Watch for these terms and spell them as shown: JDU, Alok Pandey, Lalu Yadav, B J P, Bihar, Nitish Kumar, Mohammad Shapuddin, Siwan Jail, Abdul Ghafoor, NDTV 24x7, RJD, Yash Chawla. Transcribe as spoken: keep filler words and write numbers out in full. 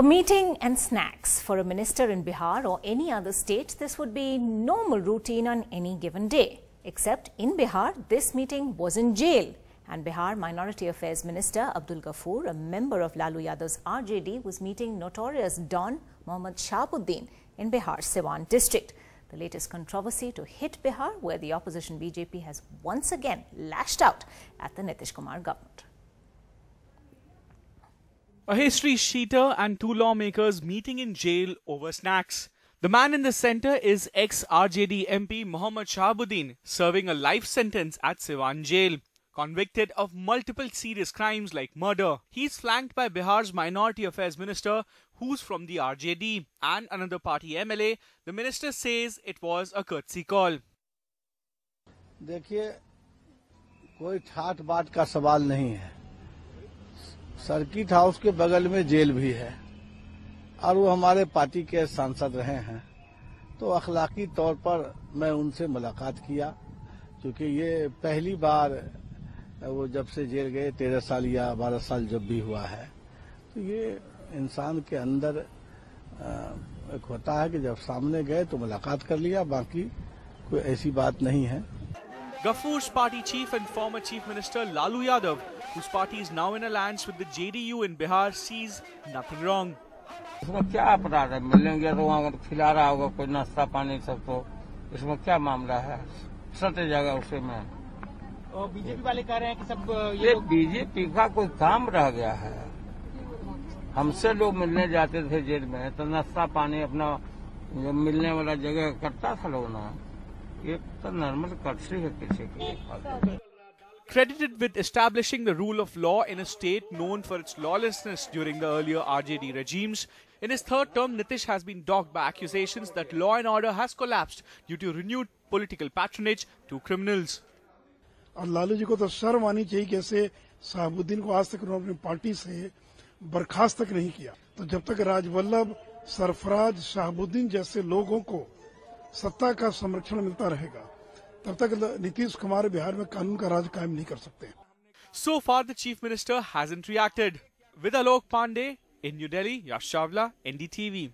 A meeting and snacks for a minister in Bihar or any other state, this would be normal routine on any given day. Except in Bihar, this meeting was in jail. And Bihar Minority Affairs Minister Abdul Ghafoor, a member of Lalu Yadav's R J D, was meeting notorious Don Mohammad Shapuddin in Bihar's Siwan district. The latest controversy to hit Bihar, where the opposition B J P has once again lashed out at the Nitish Kumar government. A history sheeter and two lawmakers meeting in jail over snacks. The man in the centre is ex-R J D M P Mohammad Shapuddin, serving a life sentence at Siwan Jail. Convicted of multiple serious crimes like murder, he's flanked by Bihar's Minority Affairs Minister, who's from the R J D, and another party M L A. The minister says it was a courtesy call. देखिए, कोई ठाट बाट का सवाल नहीं है. Circuit house के बगल में जेल भी है और वो हमारे पार्टी के सांसद रहे हैं, तो अखलाकी तौर पर मैं उनसे मुलाकात किया, क्योंकि ये पहली बार वो जब से जेल गए तेरह साल या बारह साल जब भी हुआ है, तो ये इंसान के अंदर एक होता है कि जब सामने गए तो मुलाकात कर लिया, बाकी कोई ऐसी बात नहीं है. Ghafoor's party chief and former Chief Minister Lalu Yadav, whose party is now in alliance with the J D U in Bihar, sees nothing wrong. इसमें क्या अपराध है? मिलेंगे तो वहाँ खिला रहा होगा कोई नाश्ता पानी सब, तो इसमें क्या मामला है? सटे जगह उसे में और बीजेपी वाले कह रहे हैं कि सब ये बीजेपी का कोई काम रह गया है. हमसे लोग मिलने जाते थे जेल में, तो नाश्ता पानी अपना जो मिलने वाला जगह करता था लोग ना, ये तो नॉर्मल कर्सी है किसी के. Credited with establishing the rule of law in a state known for its lawlessness during the earlier R J D regimes, in his third term, Nitish has been dogged by accusations that law and order has collapsed due to renewed political patronage to criminals. And Lalu ji ko to sharm aani chahiye ki aise Shapuddin ko aaj tak unhone apni party se barkhast tak nahi kiya. To jab tak Rajvallabh, Sarfaraj, Shapuddin jaise logon ko सत्ता का संरक्षण मिलता रहेगा, तब तक नीतीश कुमार बिहार में कानून का राज कायम नहीं कर सकते. So far the chief minister hasn't reacted. With Alok Pandey in New Delhi, Yash Chawla, N D T V.